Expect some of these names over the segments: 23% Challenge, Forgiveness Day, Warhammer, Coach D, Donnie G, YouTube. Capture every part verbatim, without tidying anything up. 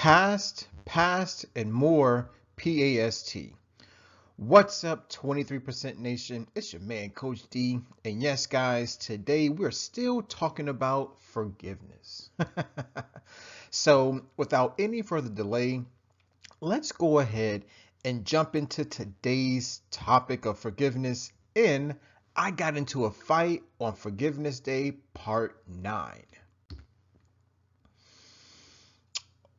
Past, past, and more, P A S T. What's up, twenty-three percent Nation? It's your man, Coach D. And yes, guys, today we're still talking about forgiveness. So without any further delay, let's go ahead and jump into today's topic of forgiveness in I Got Into a Fight on Forgiveness Day, Part nine.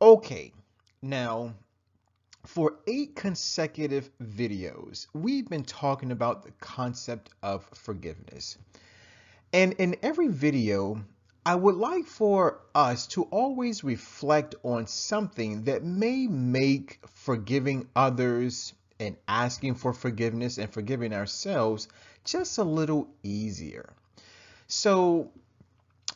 Okay, now for eight consecutive videos, we've been talking about the concept of forgiveness. And in every video, I would like for us to always reflect on something that may make forgiving others and asking for forgiveness and forgiving ourselves just a little easier. So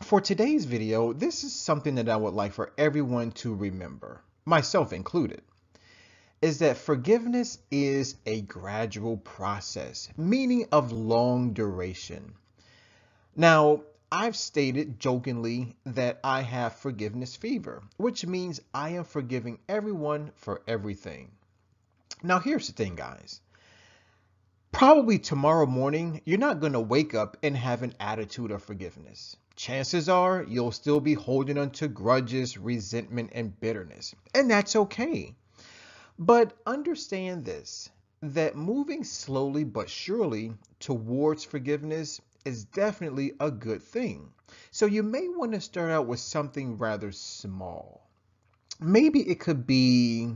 for today's video, this is something that I would like for everyone to remember, myself included, is that forgiveness is a gradual process, meaning of long duration. Now, I've stated jokingly that I have forgiveness fever, which means I am forgiving everyone for everything. Now, here's the thing, guys. Probably tomorrow morning, you're not going to wake up and have an attitude of forgiveness. Chances are you'll still be holding on to grudges, resentment, and bitterness. And that's okay. But understand this, that moving slowly but surely towards forgiveness is definitely a good thing. So you may want to start out with something rather small. Maybe it could be,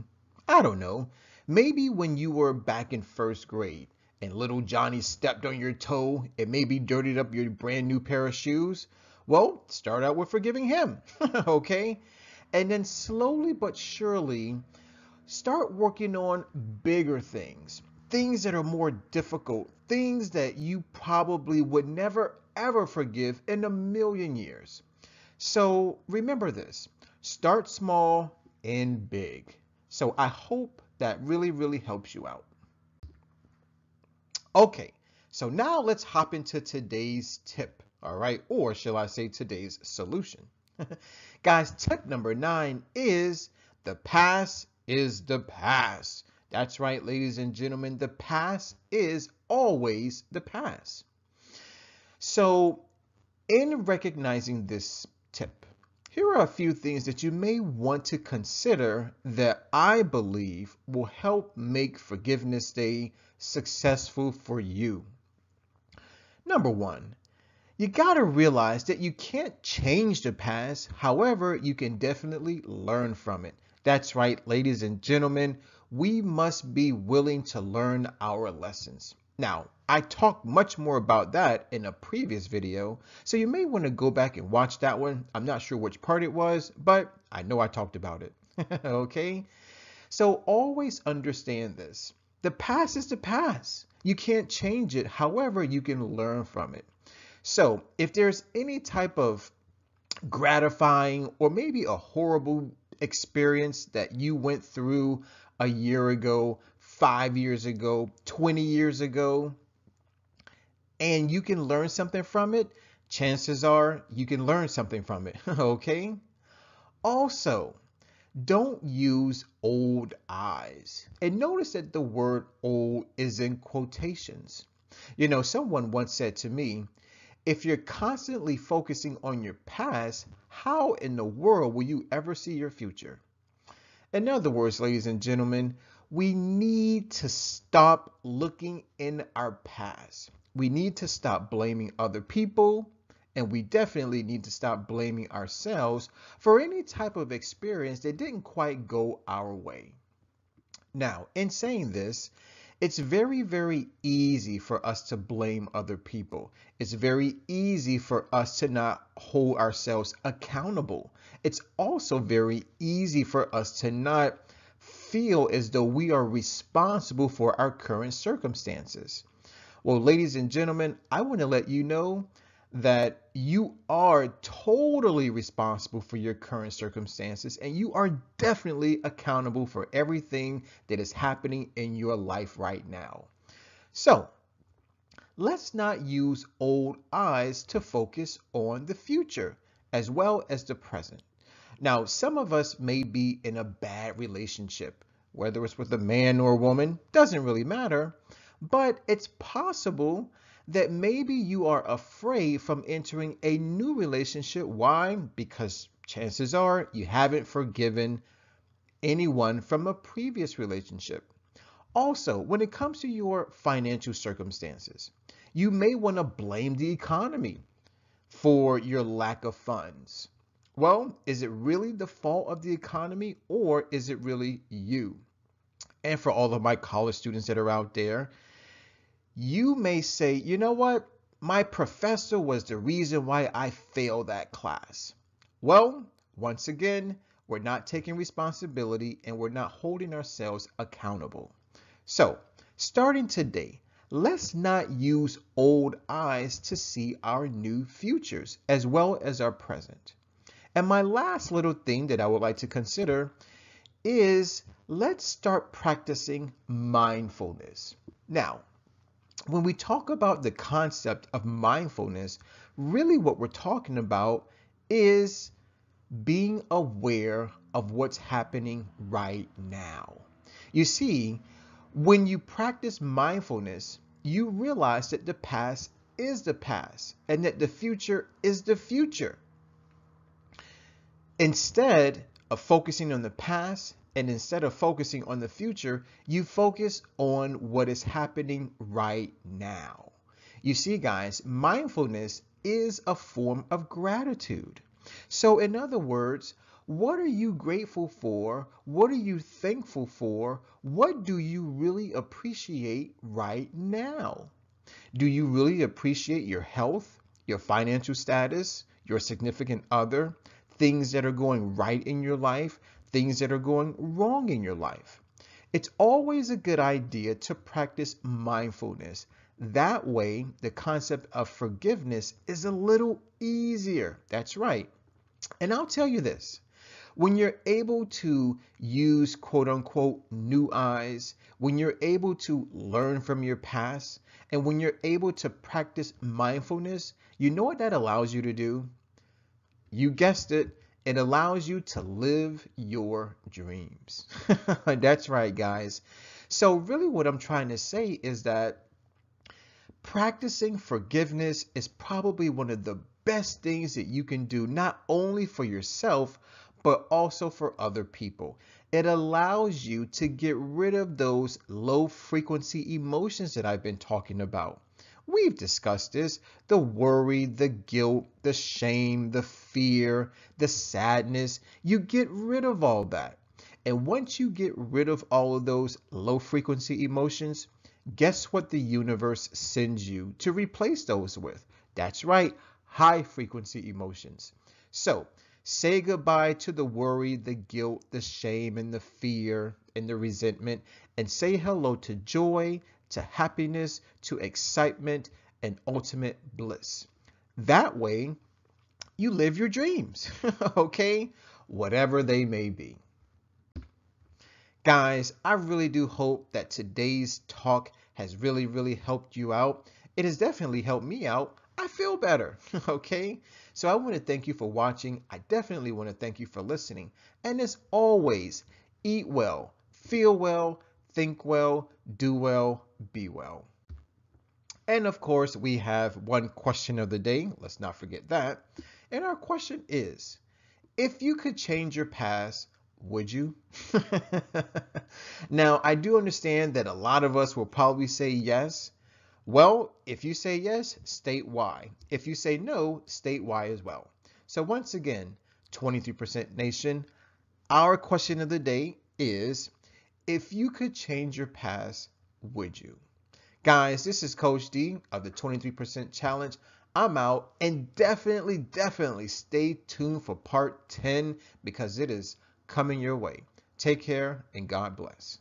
I don't know, maybe when you were back in first grade and little Johnny stepped on your toe and maybe dirtied up your brand new pair of shoes. Well, start out with forgiving him, okay? And then slowly but surely, start working on bigger things, things that are more difficult, things that you probably would never ever forgive in a million years. So remember this, start small and big. So I hope that really, really helps you out. Okay, so now let's hop into today's tip, all right? Or shall I say today's solution? Guys, tip number nine is the past is the past. That's right, ladies and gentlemen, the past is always the past. So in recognizing this tip, here are a few things that you may want to consider that I believe will help make Forgiveness Day successful for you. Number one, you gotta realize that you can't change the past. However, you can definitely learn from it. That's right, ladies and gentlemen, we must be willing to learn our lessons. Now, I talked much more about that in a previous video, so you may want to go back and watch that one. I'm not sure which part it was, but I know I talked about it. Okay? So always understand this. The past is the past. You can't change it. However, you can learn from it. So if there's any type of gratifying or maybe a horrible experience that you went through a year ago, five years ago, twenty years ago, and you can learn something from it, chances are you can learn something from it, okay? Also, don't use old eyes. And notice that the word old is in quotations. You know, someone once said to me, if you're constantly focusing on your past, how in the world will you ever see your future? In other words, ladies and gentlemen, we need to stop looking in our past. We need to stop blaming other people, and we definitely need to stop blaming ourselves for any type of experience that didn't quite go our way. Now, in saying this, it's very, very easy for us to blame other people. It's very easy for us to not hold ourselves accountable. It's also very easy for us to not feel as though we are responsible for our current circumstances. Well, ladies and gentlemen, I want to let you know that you are totally responsible for your current circumstances, and you are definitely accountable for everything that is happening in your life right now. So let's not use old eyes to focus on the future as well as the present. Now, some of us may be in a bad relationship, whether it's with a man or a woman, doesn't really matter, but it's possible that maybe you are afraid from entering a new relationship. Why? Because chances are you haven't forgiven anyone from a previous relationship. Also, when it comes to your financial circumstances, you may want to blame the economy for your lack of funds. Well, is it really the fault of the economy, or is it really you? And for all of my college students that are out there, you may say, you know what? My professor was the reason why I failed that class. Well, once again, we're not taking responsibility and we're not holding ourselves accountable. So, starting today, let's not use old eyes to see our new futures as well as our present. And my last little thing that I would like to consider is let's start practicing mindfulness. Now, when we talk about the concept of mindfulness, really what we're talking about is being aware of what's happening right now. You see, when you practice mindfulness, you realize that the past is the past and that the future is the future. Instead of focusing on the past and instead of focusing on the future, you focus on what is happening right now. You see, guys, mindfulness is a form of gratitude. So in other words, what are you grateful for? What are you thankful for? What do you really appreciate right now? Do you really appreciate your health, your financial status, your significant other, things that are going right in your life, things that are going wrong in your life? It's always a good idea to practice mindfulness. That way, the concept of forgiveness is a little easier. That's right. And I'll tell you this. When you're able to use quote unquote new eyes, when you're able to learn from your past, and when you're able to practice mindfulness, you know what that allows you to do? You guessed it, it allows you to live your dreams. That's right, guys. So really what I'm trying to say is that practicing forgiveness is probably one of the best things that you can do, not only for yourself, but also for other people. It allows you to get rid of those low frequency emotions that I've been talking about. We've discussed this, the worry, the guilt, the shame, the fear, the sadness. You get rid of all that. And once you get rid of all of those low frequency emotions, guess what the universe sends you to replace those with? That's right, high frequency emotions. So, say goodbye to the worry, the guilt, the shame, and the fear, and the resentment, and say hello to joy, to happiness, to excitement, and ultimate bliss. That way, you live your dreams, okay? Whatever they may be. Guys, I really do hope that today's talk has really, really helped you out. It has definitely helped me out. I feel better, okay? So I want to thank you for watching. I definitely want to thank you for listening. And as always, eat well, feel well, think well, do well, be well. And of course, we have one question of the day. Let's not forget that. And our question is, if you could change your past, would you? Now, I do understand that a lot of us will probably say yes. Well, if you say yes, state why. If you say no, state why as well. So once again, twenty-three percent Nation, our question of the day is, if you could change your past, would you? Guys, this is Coach D of the twenty-three percent Challenge. I'm out, and definitely, definitely stay tuned for part ten because it is coming your way. Take care and God bless.